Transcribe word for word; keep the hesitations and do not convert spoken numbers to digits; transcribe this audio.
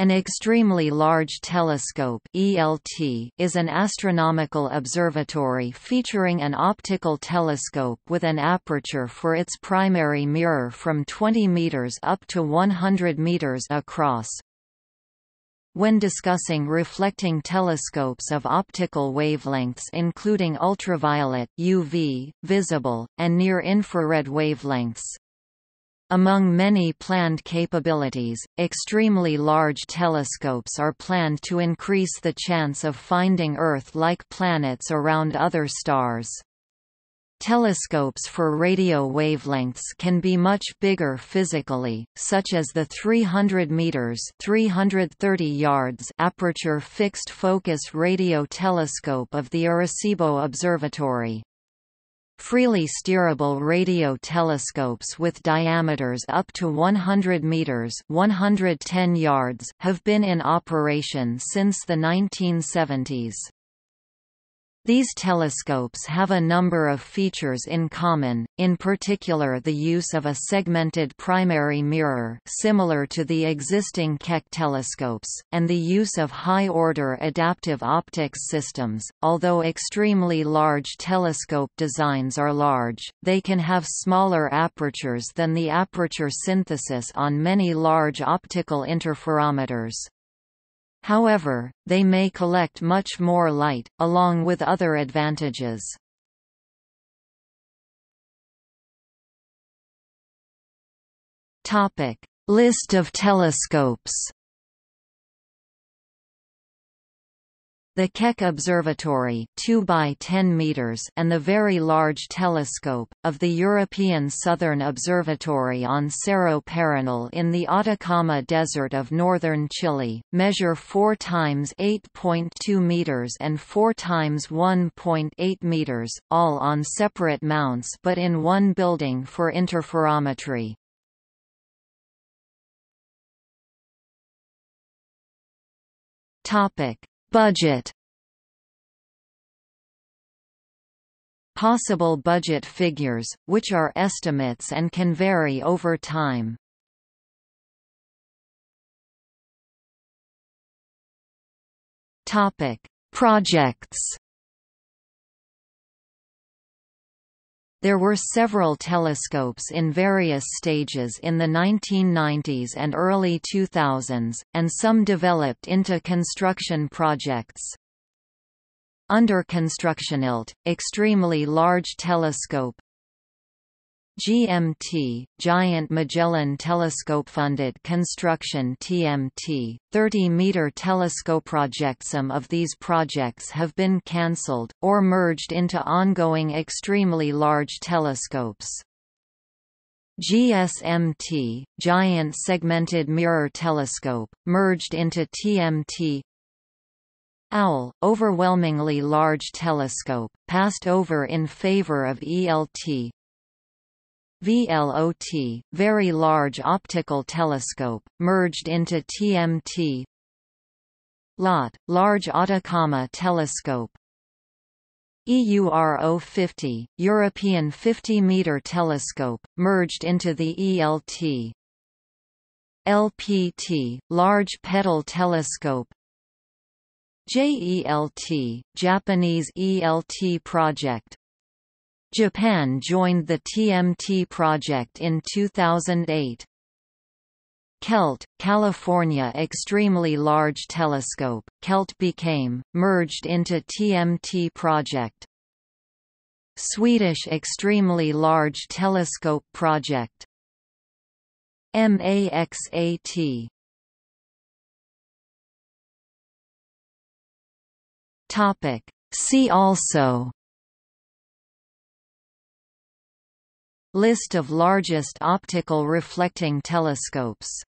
An Extremely Large Telescope (E L T) is an astronomical observatory featuring an optical telescope with an aperture for its primary mirror from twenty meters up to one hundred meters across. When discussing reflecting telescopes of optical wavelengths including ultraviolet (U V), visible, and near-infrared wavelengths, among many planned capabilities, extremely large telescopes are planned to increase the chance of finding Earth-like planets around other stars. Telescopes for radio wavelengths can be much bigger physically, such as the three hundred meters (three hundred thirty yards) aperture fixed-focus radio telescope of the Arecibo Observatory. Freely steerable radio telescopes with diameters up to one hundred meters (one hundred ten yards) have been in operation since the nineteen seventies. These telescopes have a number of features in common, in particular the use of a segmented primary mirror similar to the existing Keck telescopes, and the use of high-order adaptive optics systems. Although extremely large telescope designs are large, they can have smaller apertures than the aperture synthesis on many large optical interferometers. However, they may collect much more light, along with other advantages. Topic: List of telescopes. The Keck Observatory two by ten meters and the Very Large Telescope, of the European Southern Observatory on Cerro Paranal in the Atacama Desert of northern Chile, measure four times eight point two meters and four times one point eight meters, all on separate mounts but in one building for interferometry. Budget. Possible budget figures, which are estimates and can vary over time. Topic: Projects. There were several telescopes in various stages in the nineteen nineties and early two thousands, and some developed into construction projects. Under construction, I L T, Extremely Large Telescope, G M T, Giant Magellan Telescope. Funded construction T M T, thirty meter telescope. Projects. Some of these projects have been cancelled, or merged into ongoing extremely large telescopes. G S M T, Giant Segmented Mirror Telescope, merged into T M T. OWL, Overwhelmingly Large Telescope, passed over in favour of E L T. V L O T, Very Large Optical Telescope, merged into T M T. L O T, Large Atacama Telescope. E U R O fifty, European fifty meter Telescope, merged into the E L T. L P T, Large Petal Telescope. J E L T, Japanese E L T Project. Japan joined the T M T project in two thousand eight. KELT, California Extremely Large Telescope. KELT became, merged into T M T project. Swedish Extremely Large Telescope project. MAXAT. Topic: See also. List of largest optical reflecting telescopes.